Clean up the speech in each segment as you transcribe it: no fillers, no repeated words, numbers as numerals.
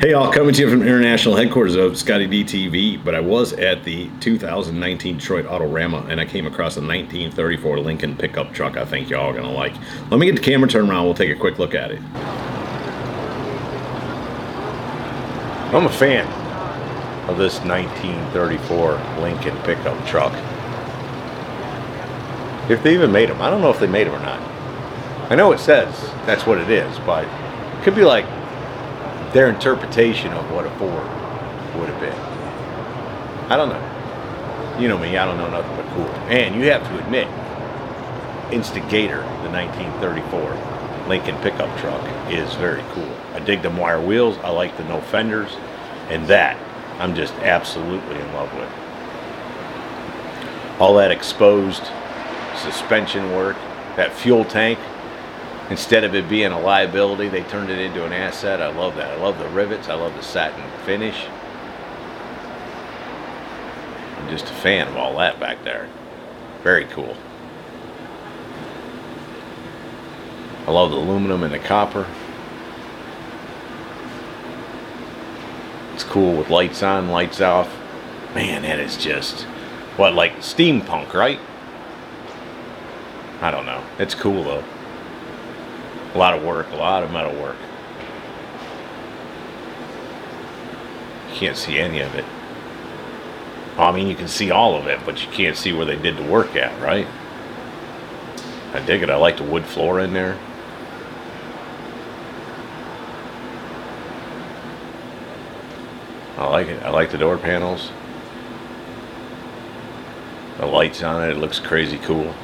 Hey all, coming to you from international headquarters of Scotty DTV, but I was at the 2019 Detroit Autorama and I came across a 1934 Lincoln pickup truck I think y'all are gonna like. Let me get the camera turned around, we'll take a quick look at it. I'm a fan of this 1934 Lincoln pickup truck. If they even made them, I don't know if they made them or not. I know it says that's what it is, but it could be like their interpretation of what a Ford would have been. I don't know. You know me, I don't know nothing but cool. And you have to admit, Instigator, the 1934 Lincoln pickup truck, is very cool. I dig them wire wheels, I like the no fenders, and that I'm just absolutely in love with. All that exposed suspension work, that fuel tank, instead of it being a liability, they turned it into an asset. I love that. I love the rivets. I love the satin finish. I'm just a fan of all that back there. Very cool. I love the aluminum and the copper. It's cool with lights on, lights off. Man, that is just, what, like steampunk, right? I don't know. It's cool, though. A lot of work, a lot of metal work. You can't see any of it. Well, I mean, you can see all of it, but you can't see where they did the work at, right? I dig it. I like the wood floor in there. I like it. I like the door panels. The lights on it. It looks crazy cool.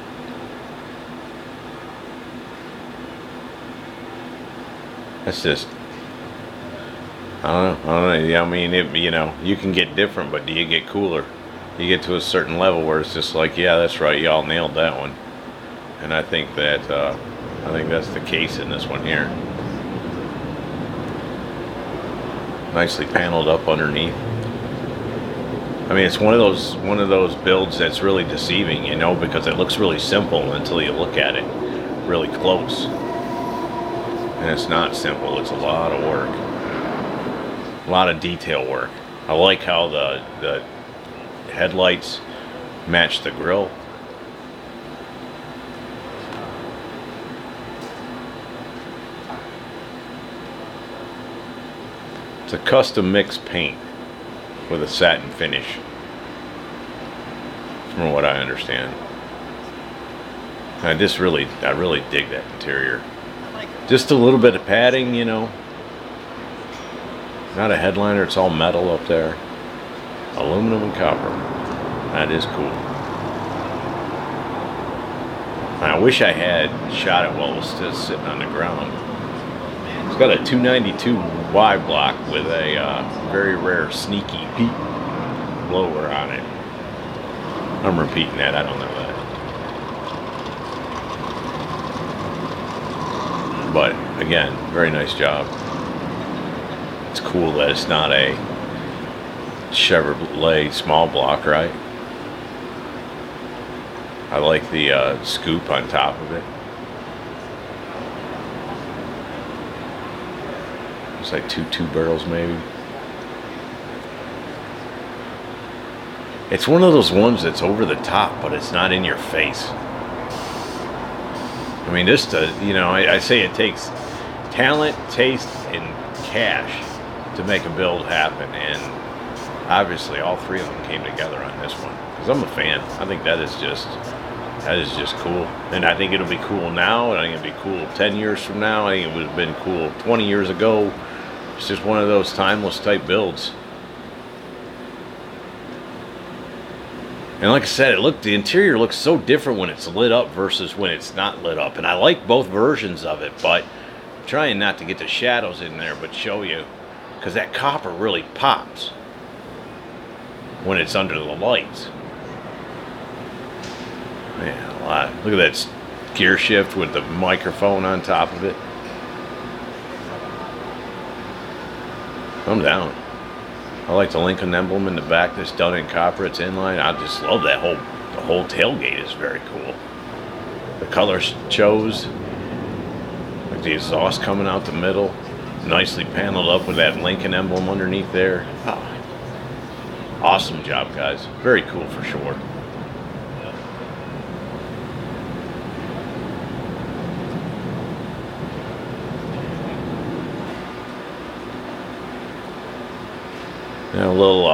That's just, I don't know, I mean, it, you know, you can get different, but do you get cooler? You get to a certain level where it's just like, yeah, that's right, y'all nailed that one. And I think that, I think that's the case in this one here. Nicely paneled up underneath. I mean, it's one of those builds that's really deceiving, you know, because it looks really simple until you look at it really close. And it's not simple, it's a lot of work. A lot of detail work. I like how the headlights match the grill. It's a custom mixed paint with a satin finish, from what I understand. I really dig that interior. Just a little bit of padding, you know. Not a headliner, it's all metal up there. Aluminum and copper. That is cool. I wish I had shot it while it was still sitting on the ground. It's got a 292 Y block with a very rare sneaky Pete blower on it. I'm repeating that, I don't know that. But again, very nice job. It's cool that it's not a Chevrolet small block, right? I like the scoop on top of it. It's like two barrels maybe. It's one of those ones that's over the top, but it's not in your face. I mean, this does, you know, I say it takes talent, taste, and cash to make a build happen, and obviously all three of them came together on this one, because I'm a fan. I think that is just cool, and I think it'll be cool now, and I think it'll be cool 10 years from now. I think it would have been cool 20 years ago. It's just one of those timeless type builds. And like I said, the interior looks so different when it's lit up versus when it's not lit up. And I like both versions of it, but I'm trying not to get the shadows in there, but show you, because that copper really pops when it's under the lights. Man, a lot. Look at that gear shift with the microphone on top of it. I'm down. I like the Lincoln emblem in the back that's done in copper. It's inline. I just love that the whole tailgate is very cool. The colors chose, like the exhaust coming out the middle. Nicely paneled up with that Lincoln emblem underneath there. Oh, awesome job, guys. Very cool for sure. And a little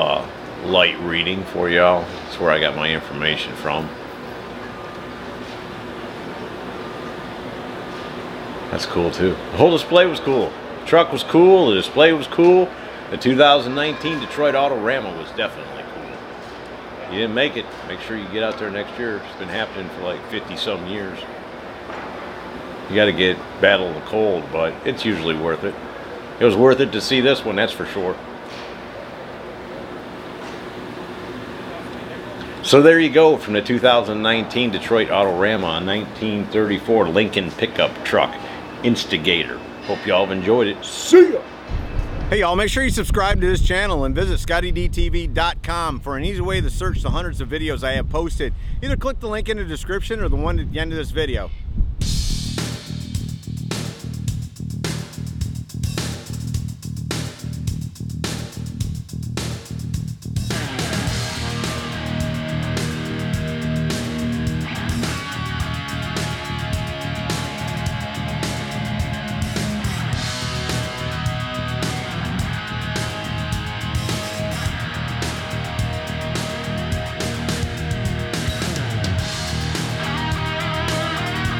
light reading for y'all. That's where I got my information from. That's cool too. The whole display was cool. The truck was cool. The display was cool. The 2019 Detroit Autorama was definitely cool. If you didn't make it, make sure you get out there next year. It's been happening for like 50-some years. You got to get battle of the cold, but it's usually worth it. It was worth it to see this one, that's for sure. So there you go, from the 2019 Detroit Autorama, 1934 Lincoln pickup truck, Instigator. Hope y'all have enjoyed it. See ya! Hey y'all, make sure you subscribe to this channel and visit ScottieDTV.com for an easy way to search the hundreds of videos I have posted. Either click the link in the description or the one at the end of this video.